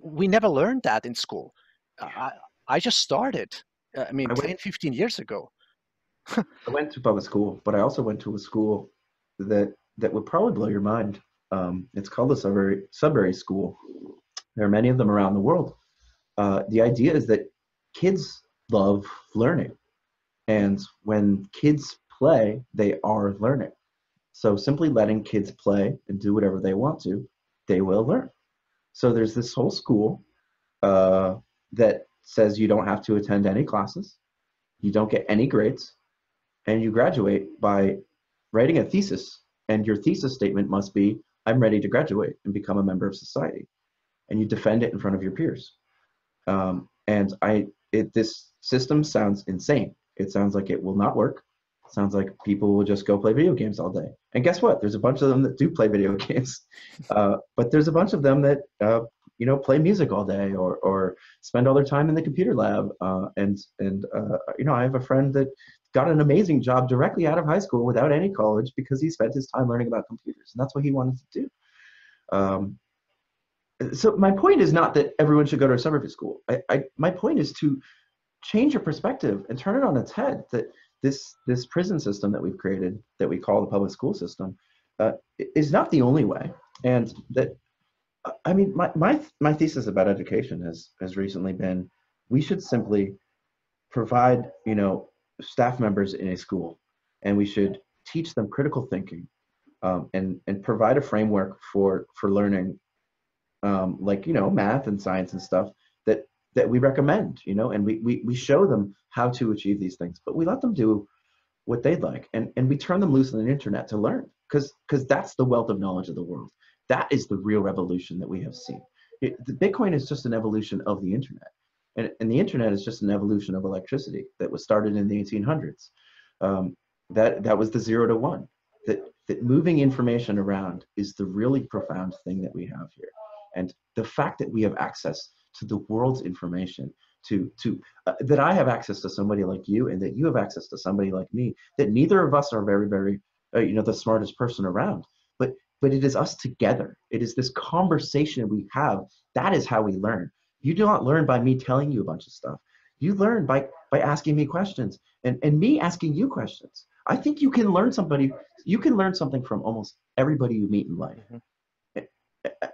We never learned that in school. I just started, 10, 15 years ago. I went to public school, but I also went to a school that would probably blow your mind. It's called the Sudbury School. There are many of them around the world. The idea is that kids love learning. And when kids play, they are learning. So simply letting kids play and do whatever they want to, they will learn. So there's this whole school that says you don't have to attend any classes, you don't get any grades, and you graduate by writing a thesis, and your thesis statement must be, I'm ready to graduate and become a member of society. And you defend it in front of your peers. This system sounds insane. It sounds like it will not work. It sounds like people will just go play video games all day. And guess what? There's a bunch of them that do play video games. But there's a bunch of them that play music all day or spend all their time in the computer lab. I have a friend that got an amazing job directly out of high school without any college because he spent his time learning about computers, and that's what he wanted to do. So my point is not that everyone should go to a submarket school. My point is to change your perspective and turn it on its head, that this prison system that we've created, that we call the public school system, is not the only way. And that, I mean, my thesis about education has recently been, we should simply provide, you know, staff members in a school, and we should teach them critical thinking, and provide a framework for learning, like, you know, math and science and stuff that we recommend, you know, and we show them how to achieve these things, but we let them do what they'd like, and we turn them loose on the internet to learn, because that's the wealth of knowledge of the world. That is the real revolution that we have seen. Bitcoin is just an evolution of the internet, and the internet is just an evolution of electricity that was started in the 1800s. That was the 0 to 1. That moving information around is the really profound thing that we have here, and the fact that we have access to the world's information, that I have access to somebody like you, and that you have access to somebody like me, that neither of us are very, very, you know, the smartest person around, but it is us together. It is this conversation we have. That is how we learn. You do not learn by me telling you a bunch of stuff. You learn by asking me questions, and me asking you questions. I think you can learn something from almost everybody you meet in life. Mm-hmm.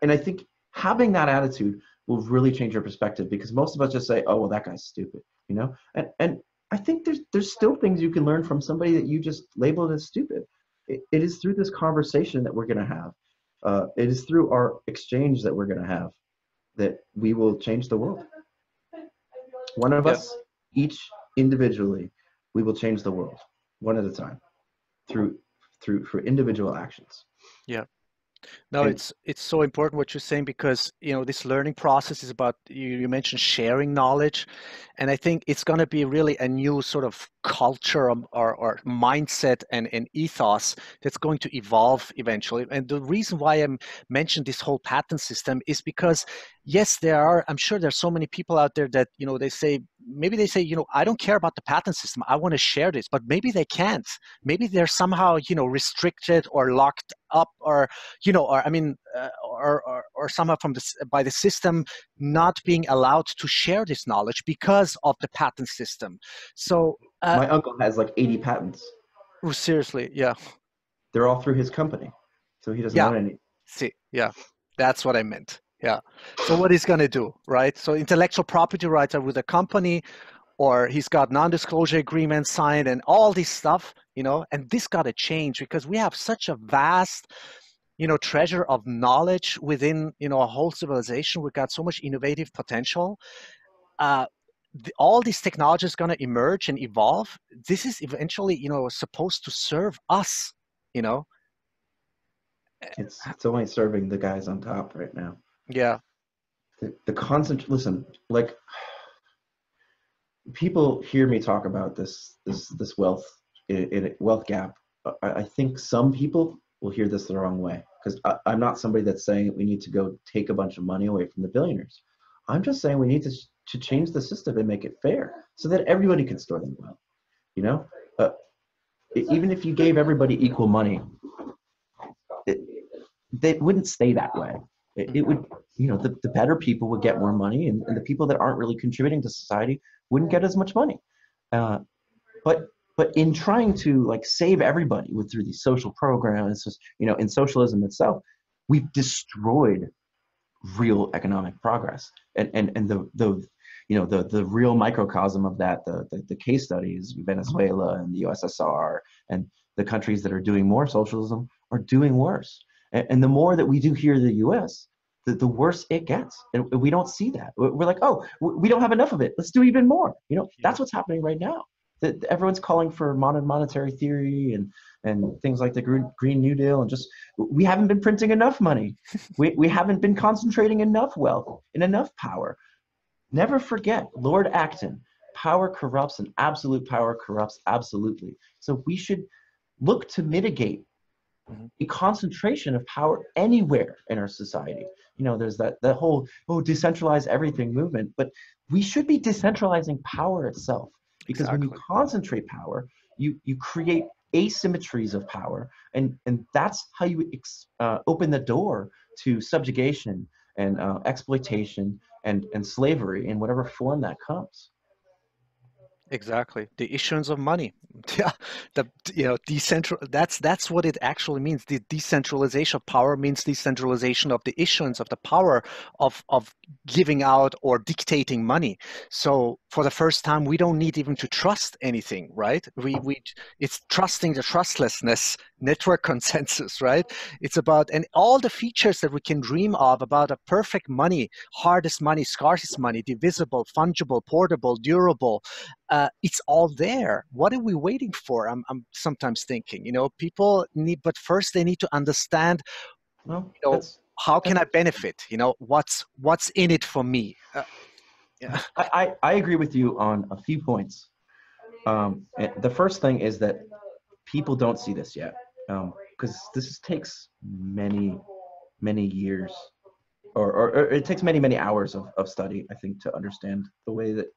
And I think having that attitude will really change your perspective, because most of us just say, oh, well, that guy's stupid, you know? And I think there's still things you can learn from somebody that you just labeled as stupid. It is through this conversation that we're gonna have. It is through our exchange that we're gonna have that we will change the world. One of us, each individually, we will change the world one at a time through individual actions. Yeah. No, it's so important what you're saying, because, you know, this learning process is about, you mentioned sharing knowledge, and I think it's going to be really a new sort of culture or mindset and ethos that's going to evolve eventually. And the reason why I mentioned this whole patent system is because, yes, I'm sure there's so many people out there that, you know, maybe they say, you know, I don't care about the patent system, I want to share this, but maybe they can't. Maybe they're somehow, you know, restricted or locked up, or, you know, or I mean, or somehow by the system not being allowed to share this knowledge because of the patent system. So my uncle has like 80 patents. Seriously, yeah. They're all through his company, so he doesn't own any. See, yeah, that's what I meant. Yeah. So what he's going to do, right? So intellectual property rights are with a company, or he's got non-disclosure agreements signed and all this stuff, you know, and this got to change, because we have such a vast, you know, treasure of knowledge within, you know, a whole civilization. We've got so much innovative potential. All these technology is going to emerge and evolve. This is eventually, you know, supposed to serve us, you know. It's only serving the guys on top right now. Yeah. Listen, like, people hear me talk about this wealth wealth gap. I think some people will hear this the wrong way, because I'm not somebody that's saying we need to go take a bunch of money away from the billionaires. I'm just saying we need to change the system and make it fair, so that everybody can store them well. You know, even if you gave everybody equal money, they wouldn't stay that way. It would, you know, the better people would get more money, and the people that aren't really contributing to society wouldn't get as much money. But in trying to, like, save everybody through these social programs, you know, in socialism itself, we've destroyed real economic progress, and the you know, the real microcosm of that, the case studies, Venezuela and the USSR, and the countries that are doing more socialism are doing worse. And the more that we do here in the U.S., the worse it gets. And we don't see that. We're like, oh, we don't have enough of it, let's do even more. You know, that's what's happening right now. Everyone's calling for modern monetary theory and things like the Green New Deal, and just, we haven't been printing enough money. We haven't been concentrating enough wealth and enough power. Never forget Lord Acton: power corrupts, and absolute power corrupts absolutely. So we should look to mitigate the concentration of power anywhere in our society. You know, there's that whole, oh, decentralize everything movement, but we should be decentralizing power itself, because when you concentrate power, you create asymmetries of power, and that's how you open the door to subjugation and exploitation and slavery in whatever form that comes. Exactly, the issuance of money, that's what it actually means. The decentralization of power means decentralization of the issuance of the power of giving out or dictating money. So for the first time, we don't need even to trust anything, right? It's trusting the trustlessness network consensus, right? It's about, and all the features that we can dream of about a perfect money, hardest money, scarcest money, divisible, fungible, portable, durable. It's all there. What are we waiting for? I'm sometimes thinking, people need, but first they need to understand, how can I benefit? What's in it for me? I agree with you on a few points. The first thing is that people don't see this yet, because this takes many, many years, or it takes many, many hours of study, I think, to understand the way that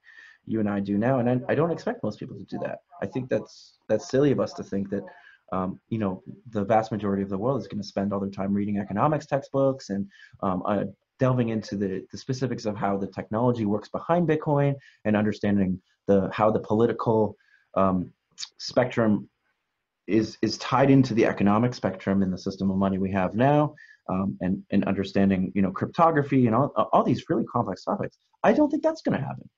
you and I do now, and I don't expect most people to do that. I think that's silly of us to think that the vast majority of the world is going to spend all their time reading economics textbooks and delving into the specifics of how the technology works behind Bitcoin and understanding how the political spectrum is tied into the economic spectrum in the system of money we have now, and understanding cryptography and all these really complex topics. I don't think that's going to happen.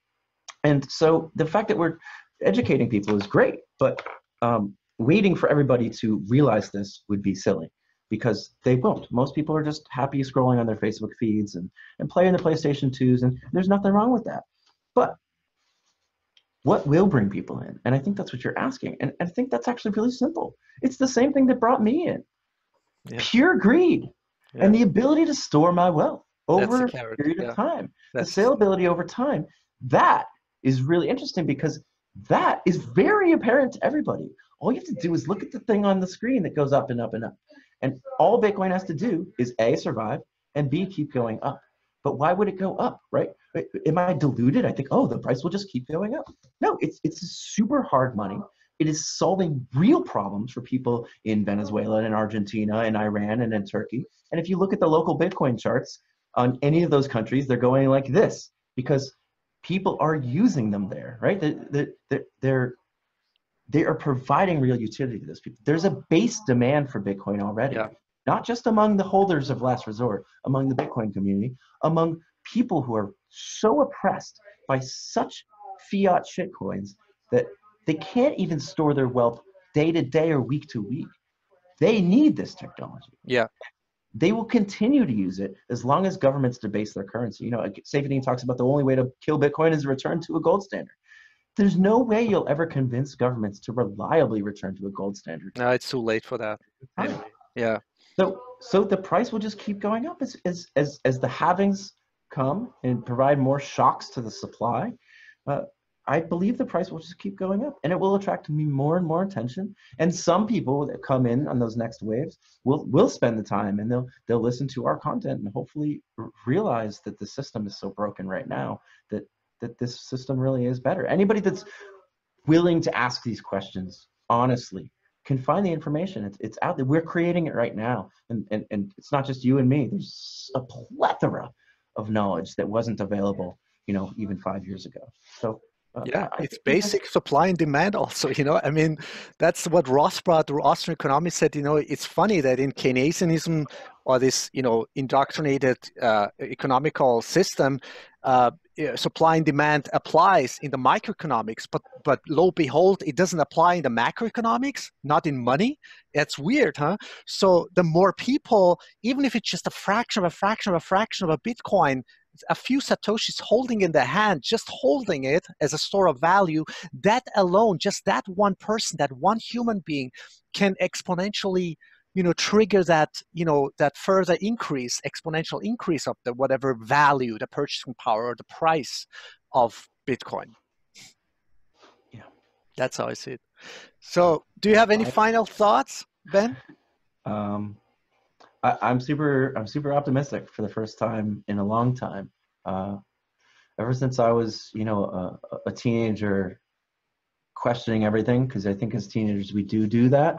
And so the fact that we're educating people is great, but waiting for everybody to realize this would be silly, because they won't. Most people are just happy scrolling on their Facebook feeds and playing the PlayStation 2s, and there's nothing wrong with that. But what will bring people in? And I think that's what you're asking. And I think that's actually really simple. It's the same thing that brought me in. Yeah. Pure greed, yeah, and the ability to store my wealth over a period of time. That's the saleability over time. That is really interesting, because that is very apparent to everybody. All you have to do is look at the thing on the screen that goes up and up and up. And all Bitcoin has to do is A, survive, and B, keep going up. But why would it go up, right? Am I deluded? I think, oh, the price will just keep going up. No, it's super hard money. It is solving real problems for people in Venezuela and in Argentina and Iran and in Turkey. And if you look at the local Bitcoin charts on any of those countries, they're going like this, because people are using them there, right? They are providing real utility to those people. There's a base demand for Bitcoin already, yeah, not just among the holders of last resort, among the Bitcoin community, among people who are so oppressed by such fiat shitcoins that they can't even store their wealth day to day or week to week. They need this technology. Yeah. They will continue to use it as long as governments debase their currency. Saifedean talks about the only way to kill Bitcoin is a return to a gold standard. There's no way you'll ever convince governments to reliably return to a gold standard. No, it's too late for that. Yeah. So the price will just keep going up as the halvings come and provide more shocks to the supply. I believe the price will just keep going up, and it will attract me more and more attention. And some people that come in on those next waves will spend the time, and they'll listen to our content and hopefully realize that the system is so broken right now that this system really is better. Anybody that's willing to ask these questions honestly can find the information. It's out there. We're creating it right now. And it's not just you and me. There's a plethora of knowledge that wasn't available, even 5 years ago. So. Yeah, it's basic supply and demand also, I mean, that's what Rothbard, the Austrian economics, said, it's funny that in Keynesianism or this, indoctrinated economical system, supply and demand applies in the microeconomics, but lo and behold, it doesn't apply in the macroeconomics, not in money. That's weird, huh? So the more people, even if it's just a fraction of a fraction of a fraction of a Bitcoin, a few Satoshis holding in their hand, just holding it as a store of value, that alone, just that one person, that one human being can exponentially, trigger that, that further increase, exponential increase of the whatever value, the purchasing power, or the price of Bitcoin. Yeah, that's how I see it. So do you have any final thoughts, Ben? I'm super optimistic for the first time in a long time. Ever since I was, a teenager, questioning everything, because I think as teenagers we do that.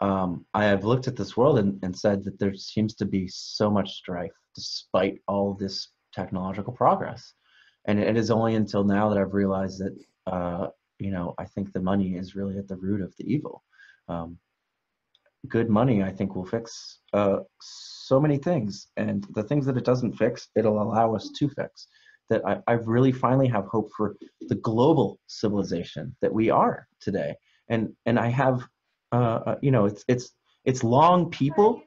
I have looked at this world and said that there seems to be so much strife despite all this technological progress. And it is only until now that I've realized that, you know, I think the money is really at the root of the evil. Good money, I think, will fix so many things. And the things that it doesn't fix, it'll allow us to fix. That I really finally have hope for the global civilization that we are today. And I have, you know, it's long people,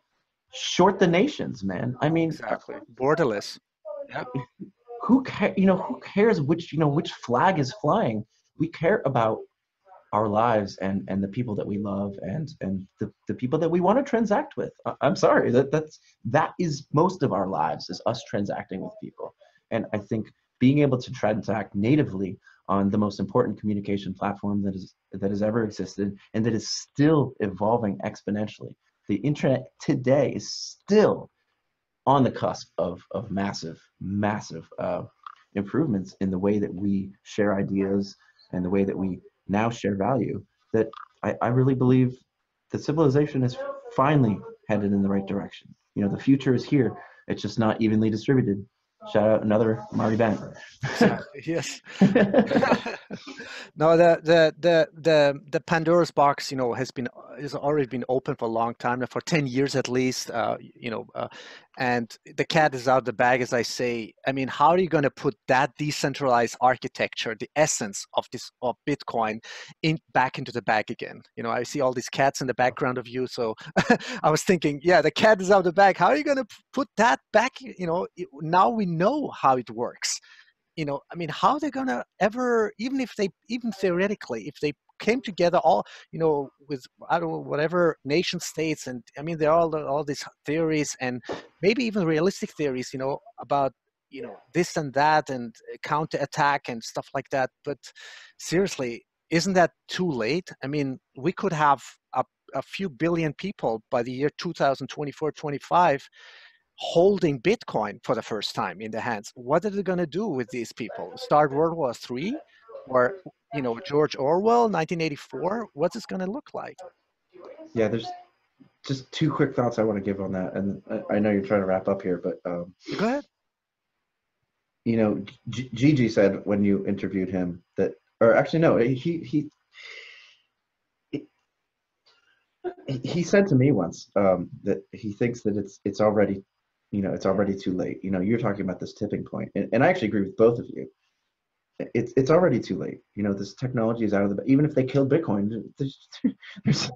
short the nations, man. I mean, exactly, borderless. Yeah. Who cares which, which flag is flying? We care about our lives and the people that we love and the people that we want to transact with. I'm sorry, that is most of our lives is us transacting with people. And I think being able to transact natively on the most important communication platform that has ever existed and that is still evolving exponentially. The internet today is still on the cusp of massive, massive improvements in the way that we share ideas and the way that we now share value, that I really believe that civilization is finally headed in the right direction. You know, the future is here. It's just not evenly distributed. Shout out another Marty Bennett. Yes. No, the Pandora's box, has already been open for a long time, for 10 years at least, and the cat is out of the bag, as I say. I mean, how are you going to put that decentralized architecture, the essence of Bitcoin, back into the bag again? You know, I see all these cats in the background of you, so I was thinking, yeah, the cat is out of the bag. How are you going to put that back? You know, now we know how it works. You know, I mean, how are they going to ever, even theoretically, if they came together all, with, I don't know, whatever nation states, and I mean, there are all these theories and maybe even realistic theories, about, this and that and counterattack and stuff like that. But seriously, isn't that too late? I mean, we could have a few billion people by the year 2024, 25, holding Bitcoin for the first time in their hands. What are they going to do with these people? Start World War III, or George Orwell 1984? What's it going to look like? Yeah, there's just two quick thoughts I want to give on that, and I know you're trying to wrap up here, but go ahead. You know, Gigi said when you interviewed him that, or actually no, he said to me once that he thinks that it's already, it's already too late. You're talking about this tipping point, and I actually agree with both of you. It's already too late. This technology is out of the bag. Even if they killed Bitcoin, there's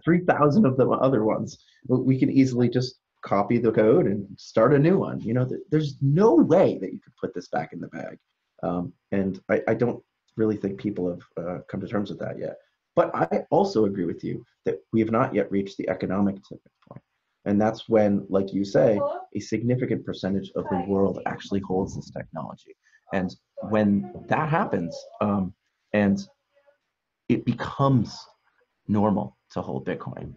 3,000 of the other ones. We can easily just copy the code and start a new one. There's no way that you could put this back in the bag. And I don't really think people have come to terms with that yet. But I also agree with you that we have not yet reached the economic tipping point. And that's when, like you say, a significant percentage of the world actually holds this technology. And when that happens, and it becomes normal to hold Bitcoin,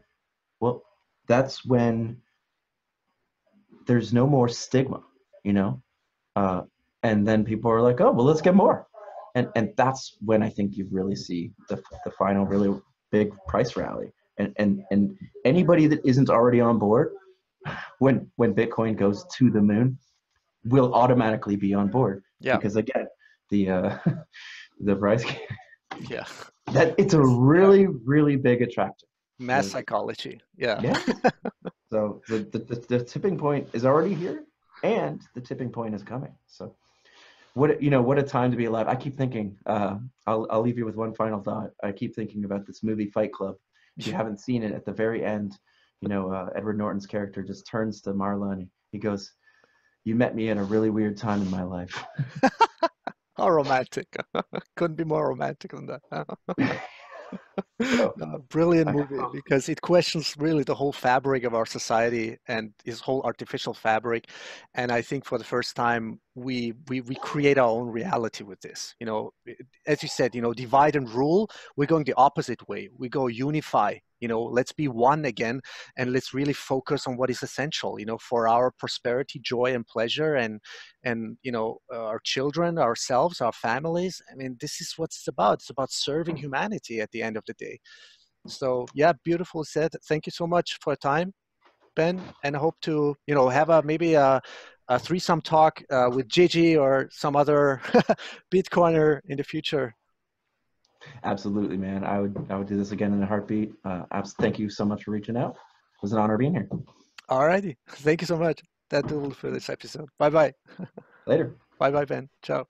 well, that's when there's no more stigma, and then people are like, oh, well, let's get more. And that's when I think you really see the final really big price rally. And anybody that isn't already on board, when Bitcoin goes to the moon, will automatically be on board. Yeah. Because again, the price. Yeah. It's a really, really big attractor. Mass psychology. Yeah. Yeah. So the tipping point is already here, and the tipping point is coming. So. What a time to be alive. I keep thinking, I'll leave you with one final thought. I keep thinking about this movie Fight Club. If you haven't seen it, at the very end, Edward Norton's character just turns to Marla and he goes, "You met me at a really weird time in my life." How romantic. Couldn't be more romantic than that. Brilliant movie, because it questions really the whole fabric of our society and this whole artificial fabric. And I think for the first time we create our own reality with this. As you said, divide and rule, we're going the opposite way. We go unify, let's be one again, and let's really focus on what is essential, for our prosperity, joy and pleasure, and our children, ourselves, our families. I mean, this is what it's about. It's about serving humanity at the end of the day. So yeah, beautiful said. Thank you so much for your time, Ben, and I hope to, you know, have a maybe a threesome talk with Gigi or some other Bitcoiner in the future. Absolutely, man. I would do this again in a heartbeat. Thank you so much for reaching out. It was an honor being here. All righty. Thank you so much. That'll do for this episode. Bye-bye. Later. Bye-bye, Ben. Ciao.